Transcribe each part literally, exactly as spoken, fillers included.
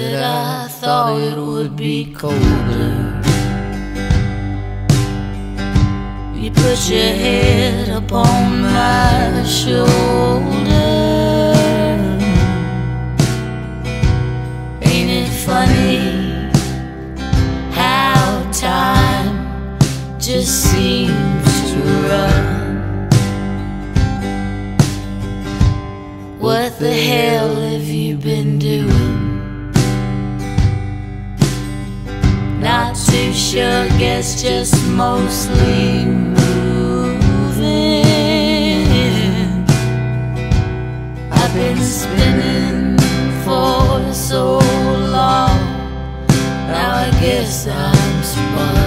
said I thought it would be colder. You put your head upon my shoulder. Ain't it funny how time just seems to run? What the hell have you been doing? Not too sure, guess just mostly moving. I've been spinning for so long, now I guess I'm spun.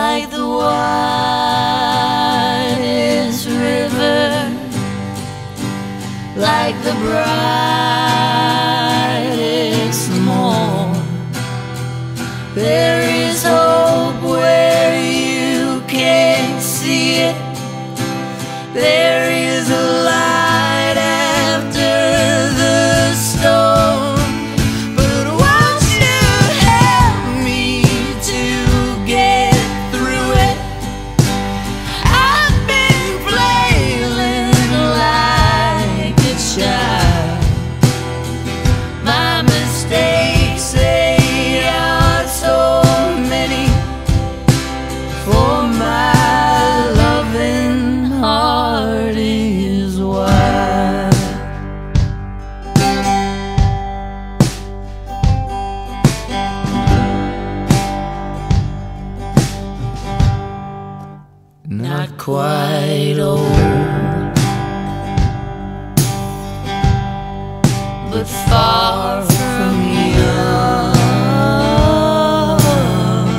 Like the widest river, like the brightest morn, there is hope where you can't see it. There is a light after the storm. But won't you help me to get through it? I've been flailing like a child. My mistakes, they are so many. For my loving heart is wild. Not quite old, but far from young.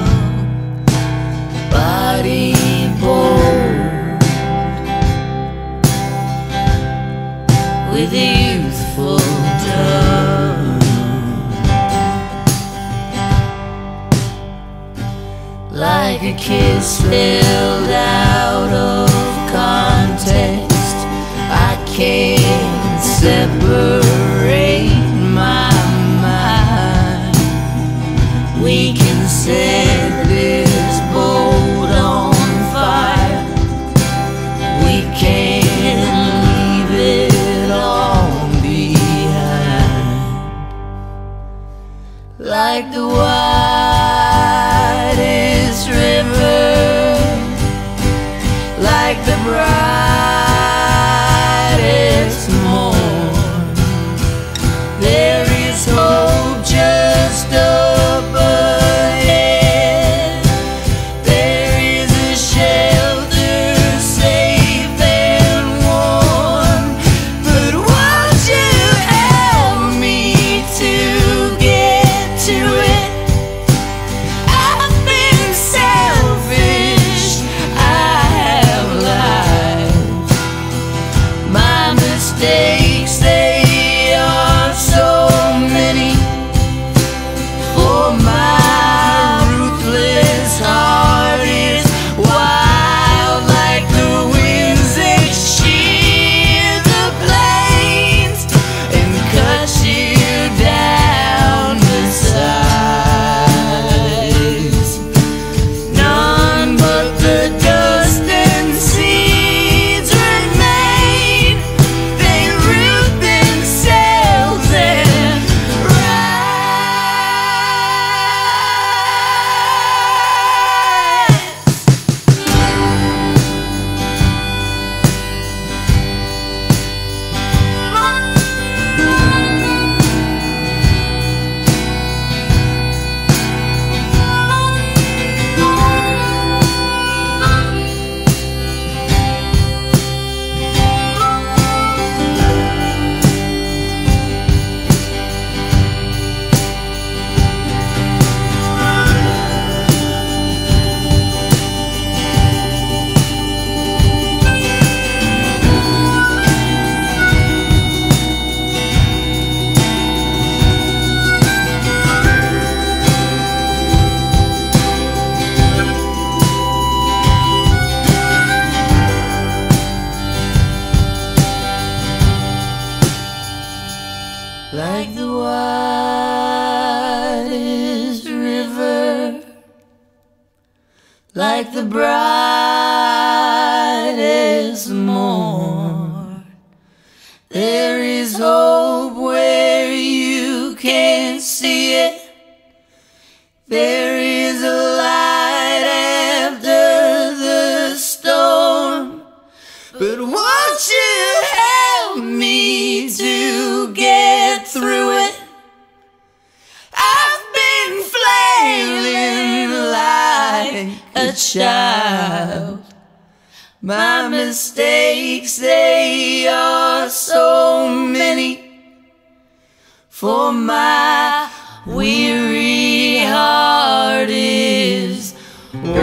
Body bold, with a youthful tongue. Like a kiss spilled out of context, I can't separate my mind. We can set this boat on fire, we can't leave it all behind. Like the widest river, like the brightest morn, there is hope just above ahead. There is a shelter safe and warm. But won't you help me to get to it? like the widest river, like the brightest morn. There is hope where you can't see it. There is a light after the storm. But won't you help me to get through it? I've been flailing like a child. My mistakes, they are so many. For my weary heart is